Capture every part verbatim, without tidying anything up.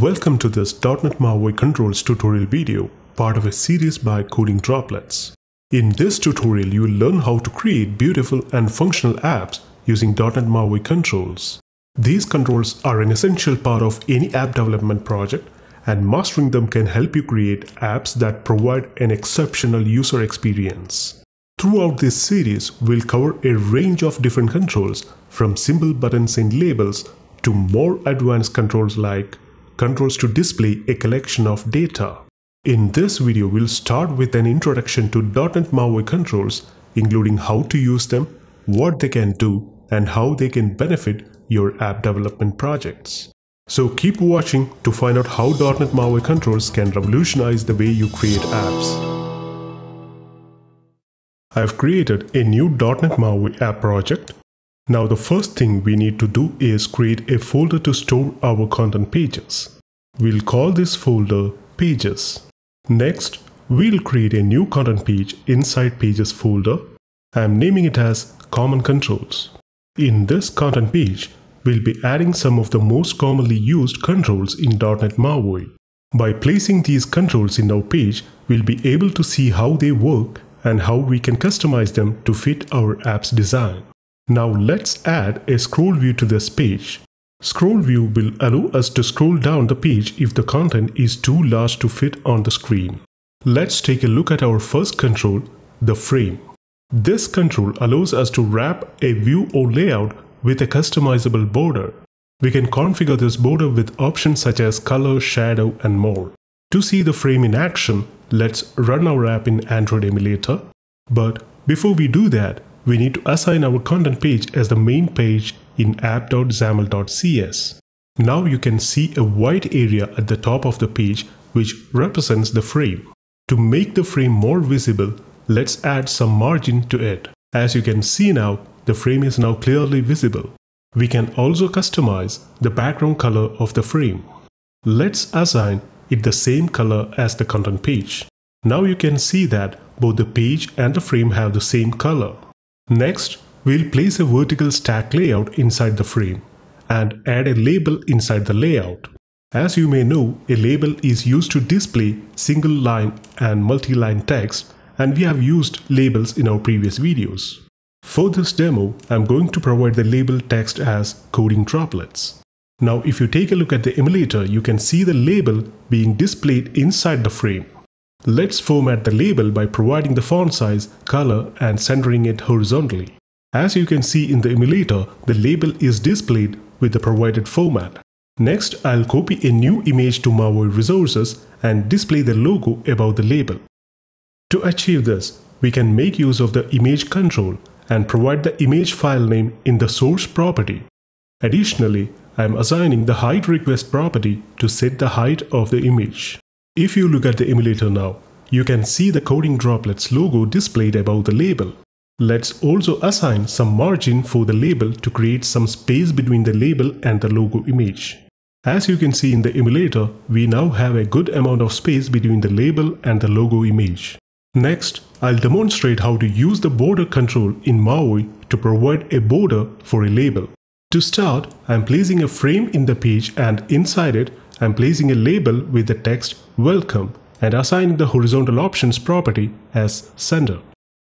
Welcome to this .NET MAUI Controls tutorial video, part of a series by Coding Droplets. In this tutorial, you will learn how to create beautiful and functional apps using .NET MAUI Controls. These controls are an essential part of any app development project, and mastering them can help you create apps that provide an exceptional user experience. Throughout this series, we'll cover a range of different controls, from simple buttons and labels to more advanced controls like controls to display a collection of data. In this video, we'll start with an introduction to .NET MAUI controls, including how to use them, what they can do, and how they can benefit your app development projects. So keep watching to find out how .NET MAUI controls can revolutionize the way you create apps. I've created a new .NET MAUI app project. Now the first thing we need to do is create a folder to store our content pages. We'll call this folder Pages. Next, we'll create a new content page inside Pages folder. I'm naming it as Common Controls. In this content page, we'll be adding some of the most commonly used controls in .NET MAUI. By placing these controls in our page, we'll be able to see how they work and how we can customize them to fit our app's design. Now let's add a scroll view to this page. Scroll view will allow us to scroll down the page if the content is too large to fit on the screen. Let's take a look at our first control, the frame. This control allows us to wrap a view or layout with a customizable border. We can configure this border with options such as color, shadow, and more. To see the frame in action, let's run our app in Android Emulator. But before we do that, we need to assign our content page as the main page in app dot xaml dot c s. Now you can see a white area at the top of the page which represents the frame. To make the frame more visible, let's add some margin to it. As you can see now, the frame is now clearly visible. We can also customize the background color of the frame. Let's assign it the same color as the content page. Now you can see that both the page and the frame have the same color. Next, we'll place a vertical stack layout inside the frame and add a label inside the layout. As you may know, a label is used to display single line and multi-line text, and we have used labels in our previous videos. For this demo, I'm going to provide the label text as Coding Droplets. Now if you take a look at the emulator, you can see the label being displayed inside the frame. Let's format the label by providing the font size, color, and centering it horizontally. As you can see in the emulator, the label is displayed with the provided format. Next, I'll copy a new image to Maui Resources and display the logo above the label. To achieve this, we can make use of the image control and provide the image file name in the source property. Additionally, I am assigning the height request property to set the height of the image. If you look at the emulator now, you can see the Coding Droplets logo displayed above the label. Let's also assign some margin for the label to create some space between the label and the logo image. As you can see in the emulator, we now have a good amount of space between the label and the logo image. Next, I'll demonstrate how to use the border control in MAUI to provide a border for a label. To start, I'm placing a frame in the page, and inside it, I'm placing a label with the text Welcome and assigning the horizontal options property as Center.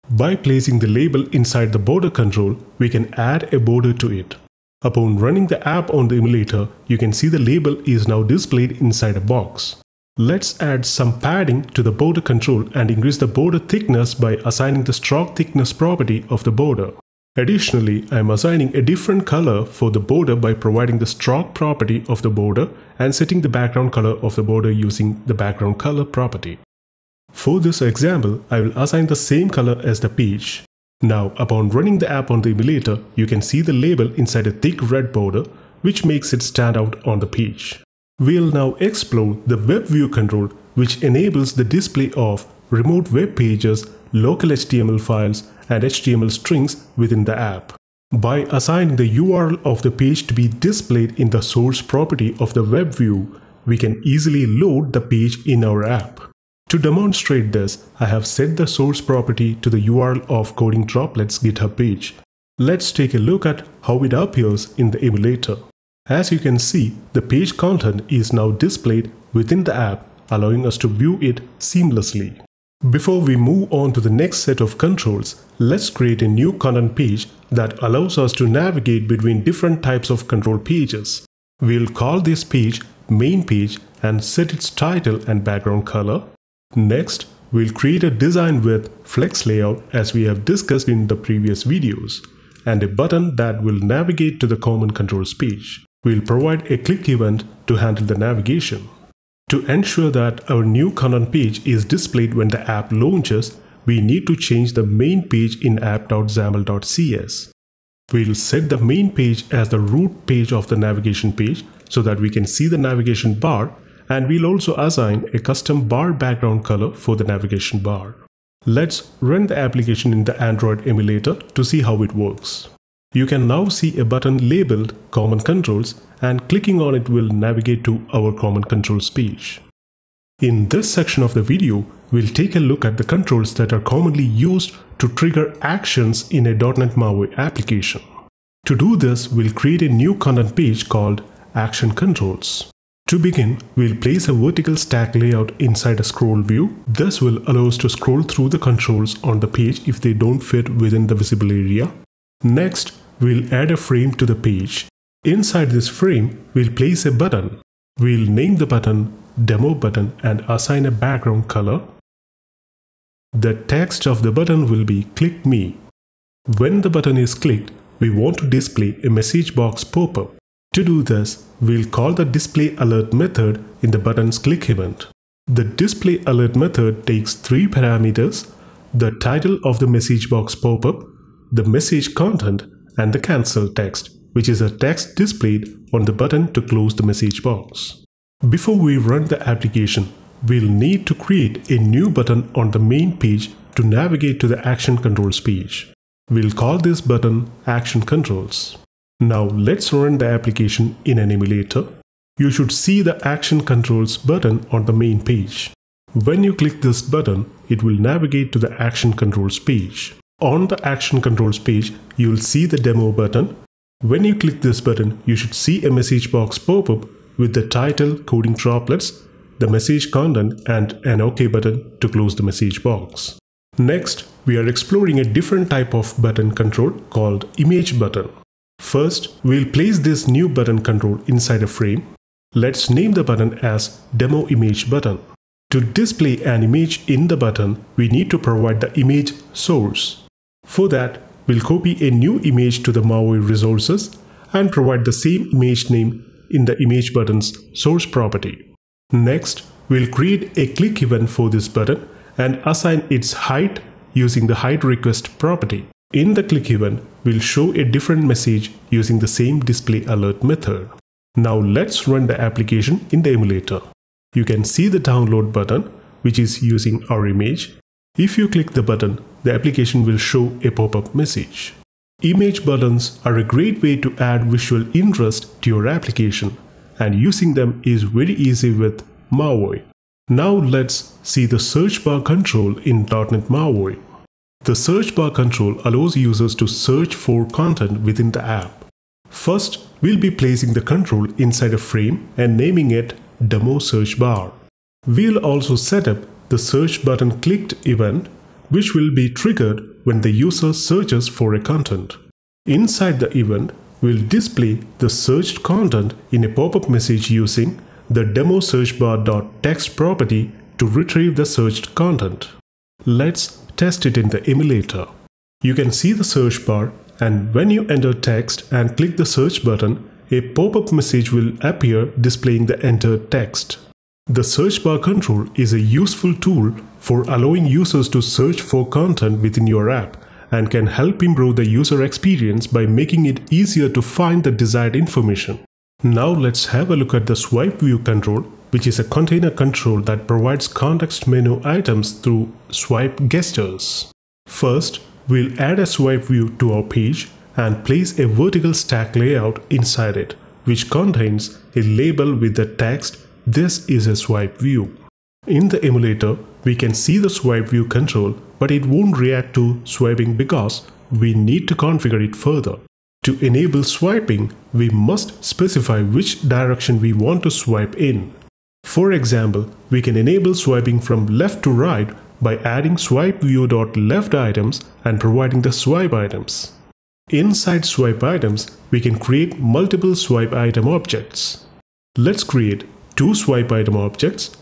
By placing the label inside the border control, we can add a border to it. Upon running the app on the emulator, you can see the label is now displayed inside a box. Let's add some padding to the border control and increase the border thickness by assigning the stroke thickness property of the border. Additionally, I am assigning a different color for the border by providing the stroke property of the border and setting the background color of the border using the background color property. For this example, I will assign the same color as the page. Now, upon running the app on the emulator, you can see the label inside a thick red border, which makes it stand out on the page. We'll now explore the web view control, which enables the display of remote web pages, local H T M L files, and H T M L strings within the app. By assigning the U R L of the page to be displayed in the source property of the web view, we can easily load the page in our app. To demonstrate this, I have set the source property to the U R L of Coding Droplets GitHub page. Let's take a look at how it appears in the emulator. As you can see, the page content is now displayed within the app, allowing us to view it seamlessly. Before we move on to the next set of controls, let's create a new content page that allows us to navigate between different types of control pages. We'll call this page Main Page and set its title and background color. Next, we'll create a design with Flex Layout as we have discussed in the previous videos, and a button that will navigate to the Common Controls page. We'll provide a click event to handle the navigation. To ensure that our new content page is displayed when the app launches, we need to change the main page in app dot xaml dot c s. We'll set the main page as the root page of the navigation page so that we can see the navigation bar, and we'll also assign a custom bar background color for the navigation bar. Let's run the application in the Android emulator to see how it works. You can now see a button labeled Common Controls, and clicking on it will navigate to our Common Controls page. In this section of the video, we'll take a look at the controls that are commonly used to trigger actions in a dot net maui application. To do this, we'll create a new content page called Action Controls. To begin, we'll place a vertical stack layout inside a scroll view. This will allow us to scroll through the controls on the page if they don't fit within the visible area. Next, we'll add a frame to the page. Inside this frame, we'll place a button. We'll name the button Demo Button and assign a background color. The text of the button will be Click Me. When the button is clicked, we want to display a message box pop-up. To do this, we'll call the DisplayAlert method in the button's click event. The DisplayAlert method takes three parameters: the title of the message box pop-up, the message content, and the cancel text, which is a text displayed on the button to close the message box. Before we run the application, we'll need to create a new button on the main page to navigate to the Action Controls page. We'll call this button Action Controls. Now let's run the application in an emulator. You should see the Action Controls button on the main page. When you click this button, it will navigate to the Action Controls page. On the Action Controls page, you'll see the Demo Button. When you click this button, you should see a message box pop-up with the title Coding Droplets, the message content, and an OK button to close the message box. Next, we are exploring a different type of button control called Image Button. First, we'll place this new button control inside a frame. Let's name the button as Demo Image Button. To display an image in the button, we need to provide the image source. For that, we'll copy a new image to the Maui resources and provide the same image name in the Image Button's source property. Next, we'll create a click event for this button and assign its height using the height request property. In the click event, we'll show a different message using the same DisplayAlert method. Now let's run the application in the emulator. You can see the download button, which is using our image. If you click the button, the application will show a pop-up message. Image buttons are a great way to add visual interest to your application, and using them is very easy with Maui. Now let's see the search bar control in dot net maui. The search bar control allows users to search for content within the app. First, we'll be placing the control inside a frame and naming it Demo Search Bar. We'll also set up the Search Button Clicked event, which will be triggered when the user searches for a content. Inside the event, we'll display the searched content in a pop-up message using the Demo Search Bar.text property to retrieve the searched content. Let's test it in the emulator. You can see the search bar, and when you enter text and click the search button, a pop-up message will appear displaying the entered text. The search bar control is a useful tool for allowing users to search for content within your app, and can help improve the user experience by making it easier to find the desired information. Now let's have a look at the swipe view control, which is a container control that provides context menu items through swipe gestures. First, we'll add a swipe view to our page and place a vertical stack layout inside it, which contains a label with the text, "This is a swipe view." In the emulator, we can see the swipe view control, but it won't react to swiping because we need to configure it further. To enable swiping, we must specify which direction we want to swipe in. For example, we can enable swiping from left to right by adding swipe view dot left items and providing the swipe items. Inside swipe items, we can create multiple swipe item objects. Let's create two swipe item objects,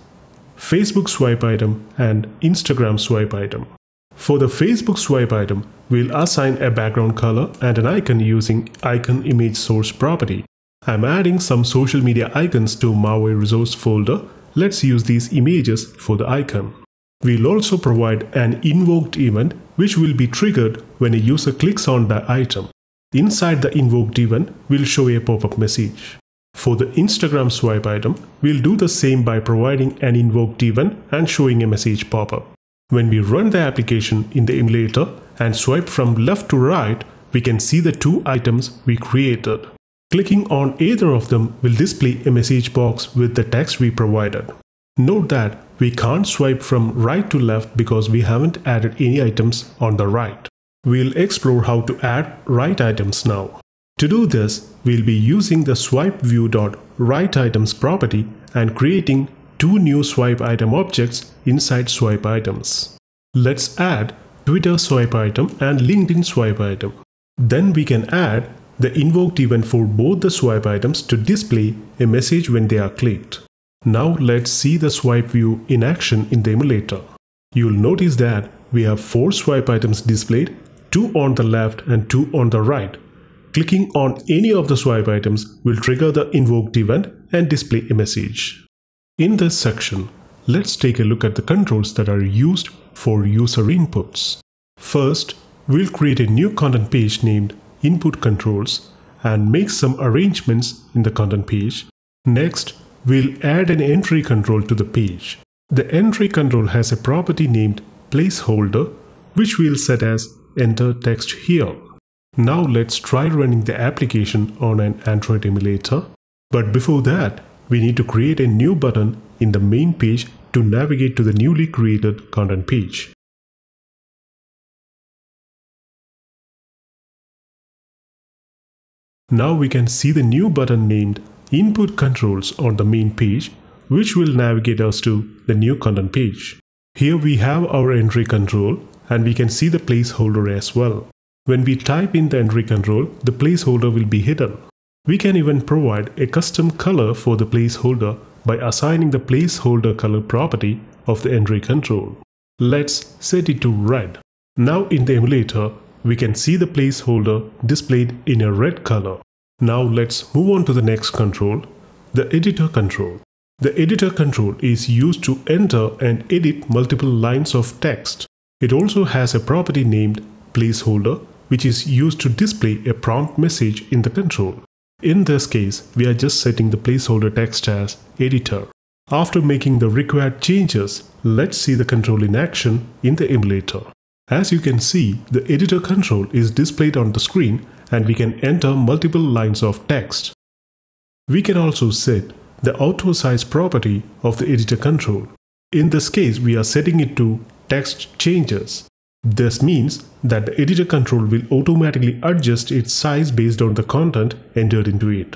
Facebook swipe item and Instagram swipe item. For the Facebook swipe item, we'll assign a background color and an icon using icon image source property. I'm adding some social media icons to Maui resource folder. Let's use these images for the icon. We'll also provide an invoked event which will be triggered when a user clicks on the item. Inside the invoked event, we'll show a pop-up message. For the Instagram swipe item, we'll do the same by providing an invoked event and showing a message pop-up. When we run the application in the emulator and swipe from left to right, we can see the two items we created. Clicking on either of them will display a message box with the text we provided. Note that we can't swipe from right to left because we haven't added any items on the right. We'll explore how to add right items now. To do this, we'll be using the swipe view dot right items property and creating two new swipe item objects inside swipe items. Let's add Twitter swipe item and LinkedIn swipe item. Then we can add the invoked event for both the swipe items to display a message when they are clicked. Now let's see the swipe view in action in the emulator. You'll notice that we have four swipe items displayed, two on the left and two on the right. Clicking on any of the swipe items will trigger the invoked event and display a message. In this section, let's take a look at the controls that are used for user inputs. First, we'll create a new content page named Input Controls and make some arrangements in the content page. Next, we'll add an entry control to the page. The entry control has a property named placeholder, which we'll set as enter text here. Now let's try running the application on an Android emulator. But before that, we need to create a new button in the main page to navigate to the newly created content page. Now we can see the new button named Input Controls on the main page, which will navigate us to the new content page. Here we have our entry control and we can see the placeholder as well. When we type in the entry control, the placeholder will be hidden. We can even provide a custom color for the placeholder by assigning the placeholder color property of the entry control. Let's set it to red. Now in the emulator, we can see the placeholder displayed in a red color. Now let's move on to the next control, the editor control. The editor control is used to enter and edit multiple lines of text. It also has a property named placeholder, which is used to display a prompt message in the control. In this case, we are just setting the placeholder text as editor. After making the required changes, let's see the control in action in the emulator. As you can see, the editor control is displayed on the screen and we can enter multiple lines of text. We can also set the auto size property of the editor control. In this case, we are setting it to text changes. This means that the editor control will automatically adjust its size based on the content entered into it.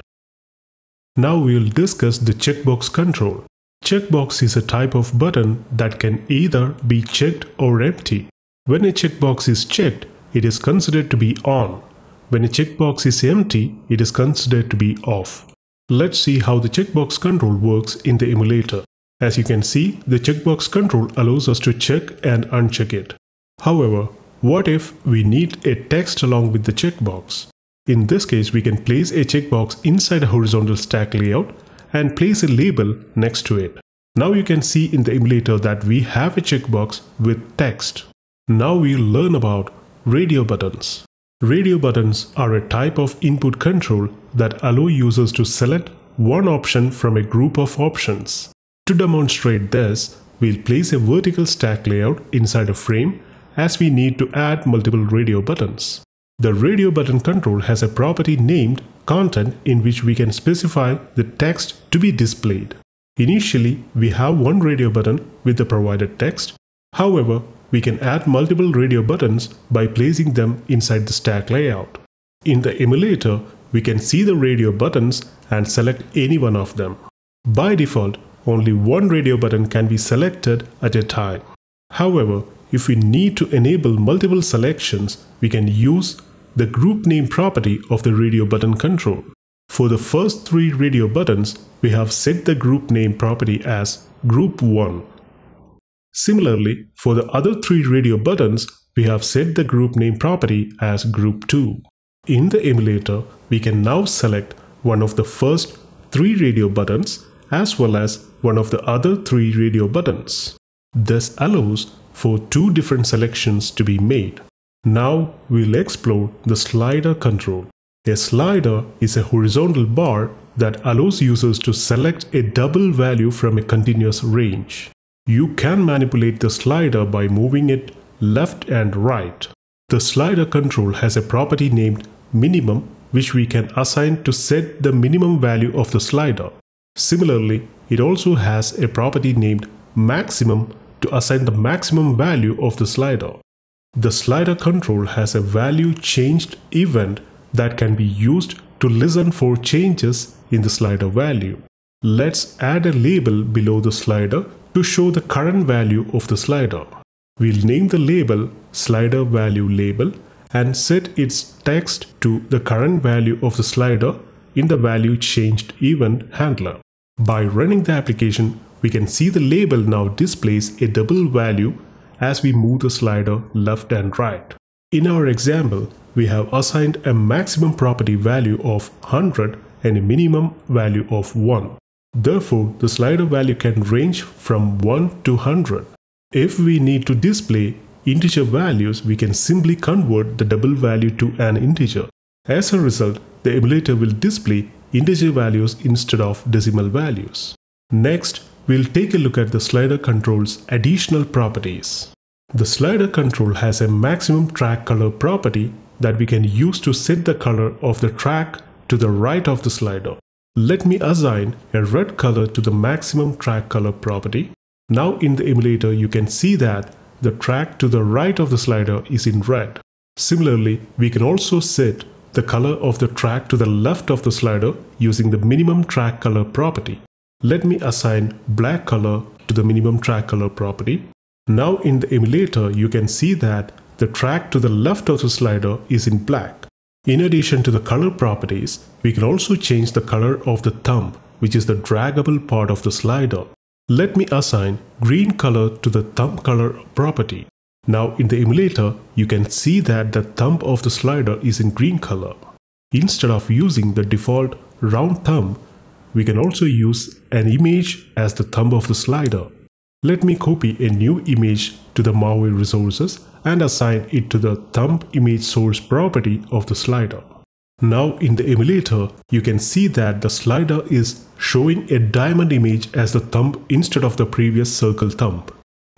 Now we will discuss the checkbox control. Checkbox is a type of button that can either be checked or empty. When a checkbox is checked, it is considered to be on. When a checkbox is empty, it is considered to be off. Let's see how the checkbox control works in the emulator. As you can see, the checkbox control allows us to check and uncheck it. However, what if we need a text along with the checkbox? In this case, we can place a checkbox inside a horizontal stack layout and place a label next to it. Now you can see in the emulator that we have a checkbox with text. Now we'll learn about radio buttons. Radio buttons are a type of input control that allow users to select one option from a group of options. To demonstrate this, we'll place a vertical stack layout inside a frame as we need to add multiple radio buttons. The radio button control has a property named content in which we can specify the text to be displayed. Initially, we have one radio button with the provided text. However, we can add multiple radio buttons by placing them inside the stack layout. In the emulator, we can see the radio buttons and select any one of them. By default, only one radio button can be selected at a time. However, if we need to enable multiple selections, we can use the group name property of the radio button control. For the first three radio buttons, we have set the group name property as group one. Similarly, for the other three radio buttons, we have set the group name property as group two. In the emulator, we can now select one of the first three radio buttons as well as one of the other three radio buttons. This allows for two different selections to be made. Now we'll explore the slider control. A slider is a horizontal bar that allows users to select a double value from a continuous range. You can manipulate the slider by moving it left and right. The slider control has a property named minimum, which we can assign to set the minimum value of the slider. Similarly, it also has a property named maximum to assign the maximum value of the slider. The slider control has a value changed event that can be used to listen for changes in the slider value. Let's add a label below the slider to show the current value of the slider. We'll name the label slider value label and set its text to the current value of the slider in the value changed event handler. By running the application, we can see the label now displays a double value as we move the slider left and right. In our example, we have assigned a maximum property value of one hundred and a minimum value of one. Therefore, the slider value can range from one to one hundred. If we need to display integer values, we can simply convert the double value to an integer. As a result, the emulator will display integer values instead of decimal values. Next, we'll take a look at the slider control's additional properties. The slider control has a maximum track color property that we can use to set the color of the track to the right of the slider. Let me assign a red color to the maximum track color property. Now in the emulator, you can see that the track to the right of the slider is in red. Similarly, we can also set the color of the track to the left of the slider using the minimum track color property. Let me assign black color to the minimum track color property. Now in the emulator, you can see that the track to the left of the slider is in black. In addition to the color properties, we can also change the color of the thumb, which is the draggable part of the slider. Let me assign green color to the thumb color property. Now in the emulator, you can see that the thumb of the slider is in green color. Instead of using the default round thumb, we can also use an image as the thumb of the slider. Let me copy a new image to the Maui resources and assign it to the thumb image source property of the slider. Now in the emulator, you can see that the slider is showing a diamond image as the thumb instead of the previous circle thumb.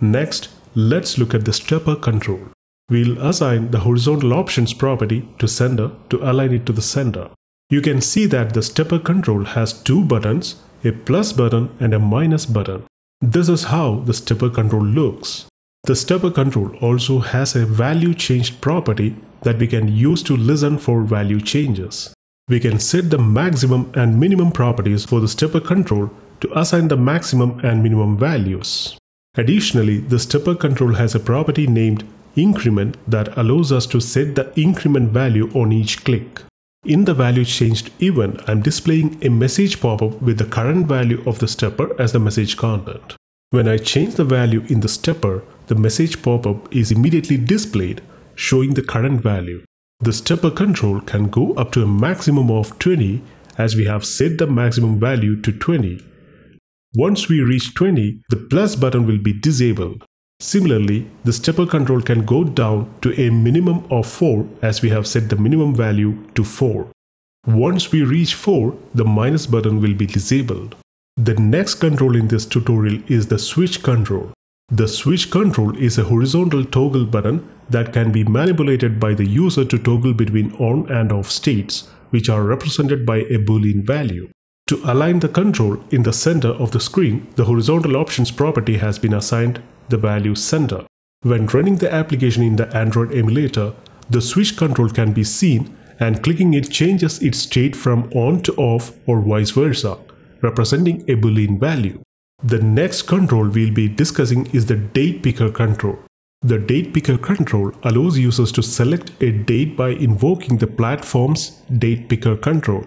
Next, let's look at the stepper control. We'll assign the horizontal options property to sender to align it to the sender. You can see that the stepper control has two buttons, a plus button and a minus button. This is how the stepper control looks. The stepper control also has a value changed property that we can use to listen for value changes. We can set the maximum and minimum properties for the stepper control to assign the maximum and minimum values. Additionally, the stepper control has a property named increment that allows us to set the increment value on each click. In the value changed event, I'm displaying a message pop-up with the current value of the stepper as the message content. When I change the value in the stepper, the message pop-up is immediately displayed, showing the current value. The stepper control can go up to a maximum of twenty as we have set the maximum value to twenty. Once we reach twenty, the plus button will be disabled. Similarly, the stepper control can go down to a minimum of four as we have set the minimum value to four. Once we reach four, the minus button will be disabled. The next control in this tutorial is the switch control. The switch control is a horizontal toggle button that can be manipulated by the user to toggle between on and off states, which are represented by a Boolean value. To align the control in the center of the screen, the horizontal options property has been assigned the value center. When running the application in the Android emulator, the switch control can be seen and clicking it changes its state from on to off or vice versa, representing a Boolean value. The next control we'll be discussing is the date picker control. The date picker control allows users to select a date by invoking the platform's date picker control.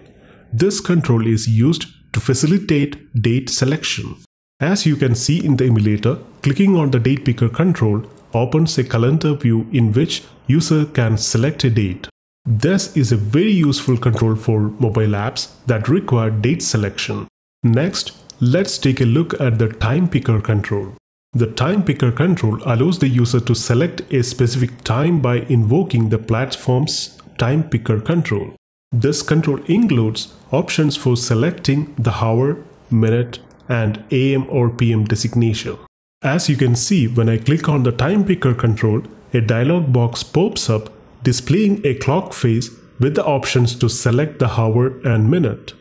This control is used to facilitate date selection. As you can see in the emulator, clicking on the date picker control opens a calendar view in which user can select a date. This is a very useful control for mobile apps that require date selection. Next, let's take a look at the time picker control. The time picker control allows the user to select a specific time by invoking the platform's time picker control. This control includes options for selecting the hour, minute, and A M or P M designation. As you can see, when I click on the time picker control, a dialog box pops up displaying a clock face with the options to select the hour and minute.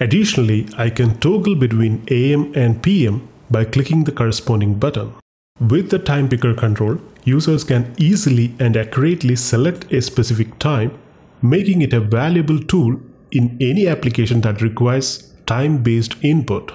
Additionally, I can toggle between A M and P M by clicking the corresponding button. With the time picker control, users can easily and accurately select a specific time, making it a valuable tool in any application that requires time-based input.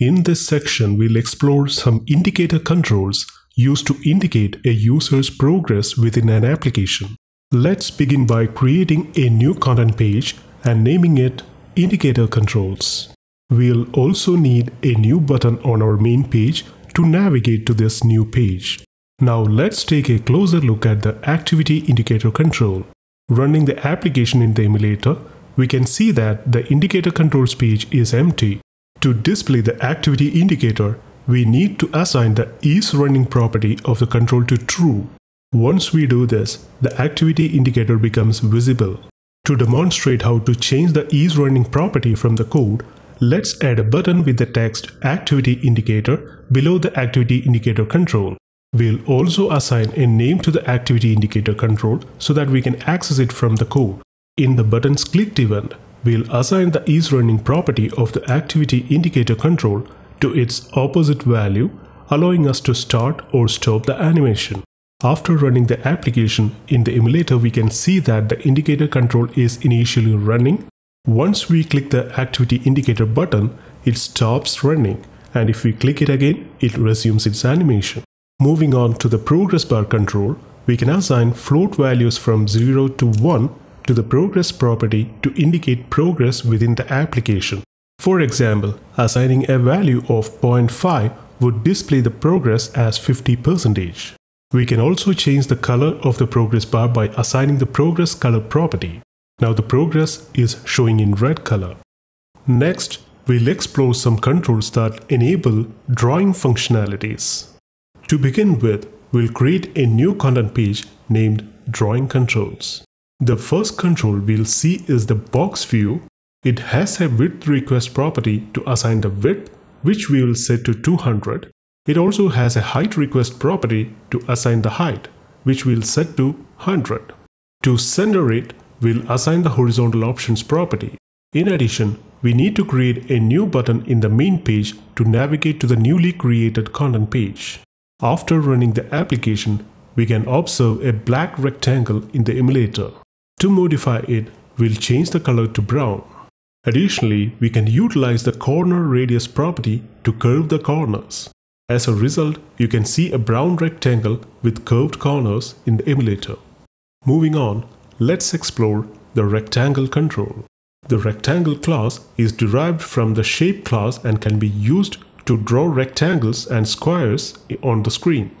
In this section, we'll explore some indicator controls used to indicate a user's progress within an application. Let's begin by creating a new content page and naming it Indicator Controls. We'll also need a new button on our main page to navigate to this new page. Now let's take a closer look at the Activity Indicator control. Running the application in the emulator, we can see that the Indicator Controls page is empty. To display the activity indicator, we need to assign the IsRunning property of the control to true. Once we do this, the activity indicator becomes visible. To demonstrate how to change the IsRunning property from the code, let's add a button with the text Activity Indicator below the Activity Indicator control. We'll also assign a name to the Activity Indicator control so that we can access it from the code. In the button's clicked event, we'll assign the IsRunning property of the Activity Indicator control to its opposite value, allowing us to start or stop the animation. After running the application in the emulator, we can see that the indicator control is initially running. Once we click the Activity Indicator button, it stops running, and if we click it again, it resumes its animation. Moving on to the progress bar control, we can assign float values from zero to one to the progress property to indicate progress within the application. For example, assigning a value of zero point five would display the progress as fifty percent. We can also change the color of the progress bar by assigning the progress color property. Now the progress is showing in red color. Next, we'll explore some controls that enable drawing functionalities. To begin with, we'll create a new content page named Drawing Controls. The first control we'll see is the box view. It has a width request property to assign the width, which we will set to two hundred. It also has a height request property to assign the height, which we'll set to one hundred. To center it, we'll assign the horizontal options property. In addition, we need to create a new button in the main page to navigate to the newly created content page. After running the application, we can observe a black rectangle in the emulator. To modify it, we'll change the color to brown. Additionally, we can utilize the corner radius property to curve the corners. As a result, you can see a brown rectangle with curved corners in the emulator. Moving on, let's explore the rectangle control. The rectangle class is derived from the shape class and can be used to draw rectangles and squares on the screen.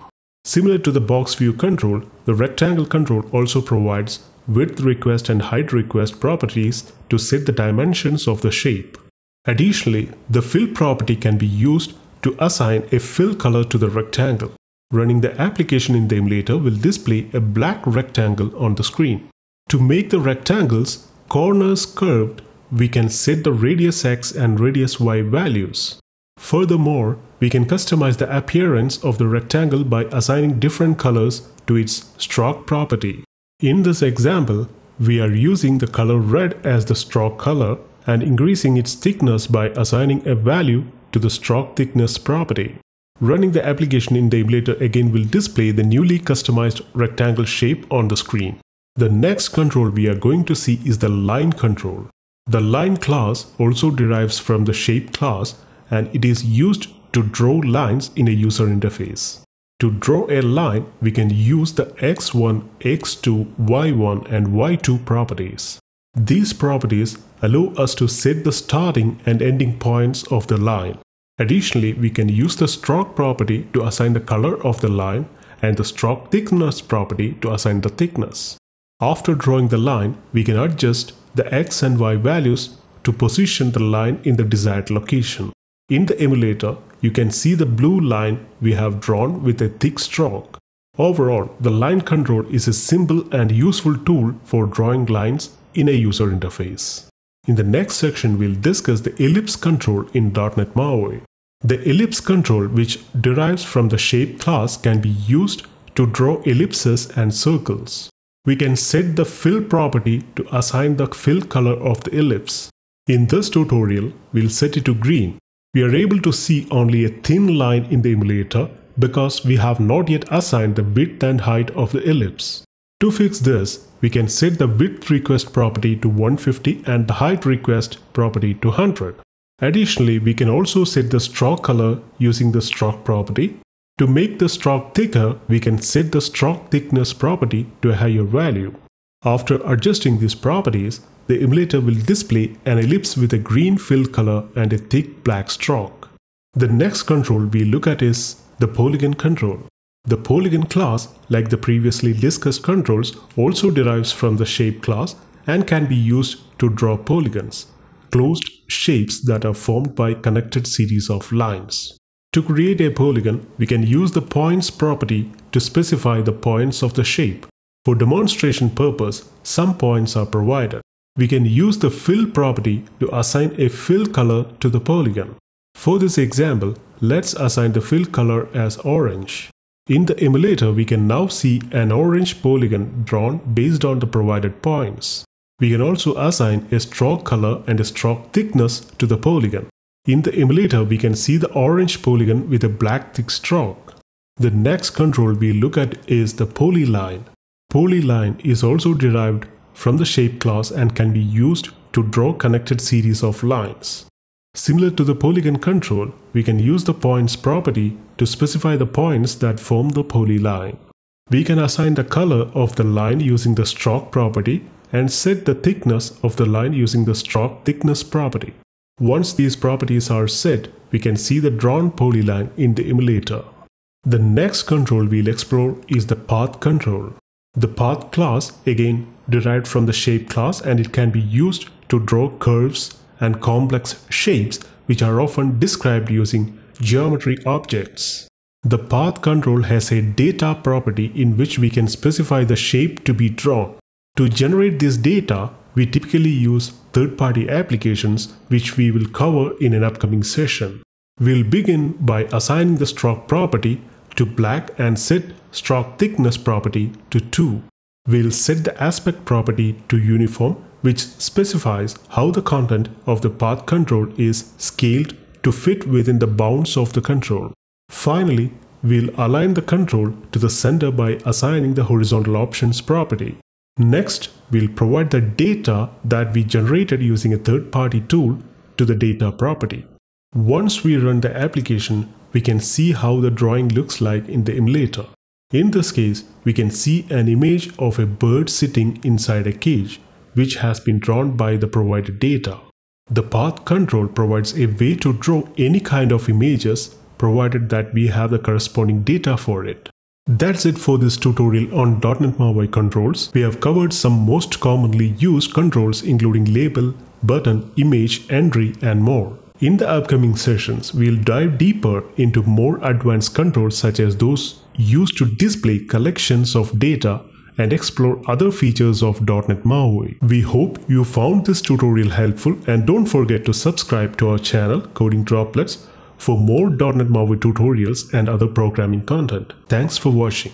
Similar to the box view control, the rectangle control also provides width request and height request properties to set the dimensions of the shape. Additionally, the fill property can be used to assign a fill color to the rectangle. Running the application in the emulator will display a black rectangle on the screen. To make the rectangle's corners curved, we can set the radius x and radius y values. Furthermore, we can customize the appearance of the rectangle by assigning different colors to its stroke property. In this example, we are using the color red as the stroke color and increasing its thickness by assigning a value to the stroke thickness property. Running the application in the emulator again will display the newly customized rectangle shape on the screen. The next control we are going to see is the line control. The line class also derives from the shape class, and it is used to draw lines in a user interface. To draw a line, we can use the x one, x two, y one and y two properties. These properties allow us to set the starting and ending points of the line. Additionally, we can use the stroke property to assign the color of the line and the stroke thickness property to assign the thickness. After drawing the line, we can adjust the x and y values to position the line in the desired location. In the emulator, you can see the blue line we have drawn with a thick stroke. Overall, the line control is a simple and useful tool for drawing lines in a user interface. In the next section, we'll discuss the ellipse control in .NET MAUI. The ellipse control, which derives from the shape class, can be used to draw ellipses and circles. We can set the fill property to assign the fill color of the ellipse. In this tutorial, we'll set it to green. We are able to see only a thin line in the emulator because we have not yet assigned the width and height of the ellipse. To fix this, we can set the width request property to one hundred fifty and the height request property to one hundred. Additionally, we can also set the stroke color using the stroke property. To make the stroke thicker, we can set the stroke thickness property to a higher value. After adjusting these properties, the emulator will display an ellipse with a green fill color and a thick black stroke. The next control we look at is the polygon control. The polygon class, like the previously discussed controls, also derives from the shape class and can be used to draw polygons, closed shapes that are formed by connected series of lines. To create a polygon, we can use the points property to specify the points of the shape. For demonstration purpose, some points are provided. We can use the fill property to assign a fill color to the polygon. For this example, let's assign the fill color as orange. In the emulator, we can now see an orange polygon drawn based on the provided points. We can also assign a stroke color and a stroke thickness to the polygon. In the emulator, we can see the orange polygon with a black thick stroke. The next control we look at is the polyline. Polyline is also derived from the shape class and can be used to draw connected series of lines. Similar to the polygon control, we can use the points property to specify the points that form the polyline. We can assign the color of the line using the stroke property and set the thickness of the line using the stroke thickness property. Once these properties are set, we can see the drawn polyline in the emulator. The next control we'll explore is the path control. The path class, again derived from the shape class, and it can be used to draw curves and complex shapes which are often described using geometry objects. The path control has a data property in which we can specify the shape to be drawn. To generate this data, we typically use third-party applications, which we will cover in an upcoming session. We'll begin by assigning the stroke property to black and set stroke thickness property to two. We'll set the aspect property to uniform, which specifies how the content of the path control is scaled to fit within the bounds of the control. Finally, we'll align the control to the center by assigning the horizontal options property. Next, we'll provide the data that we generated using a third-party tool to the data property. Once we run the application, we can see how the drawing looks like in the emulator. In this case, we can see an image of a bird sitting inside a cage, which has been drawn by the provided data. The path control provides a way to draw any kind of images, provided that we have the corresponding data for it. That's it for this tutorial on .NET MAUI controls. We have covered some most commonly used controls including label, button, image, entry and more. In the upcoming sessions, we'll dive deeper into more advanced controls such as those used to display collections of data and explore other features of .NET MAUI. We hope you found this tutorial helpful, and don't forget to subscribe to our channel Coding Droplets for more .NET MAUI tutorials and other programming content. Thanks for watching.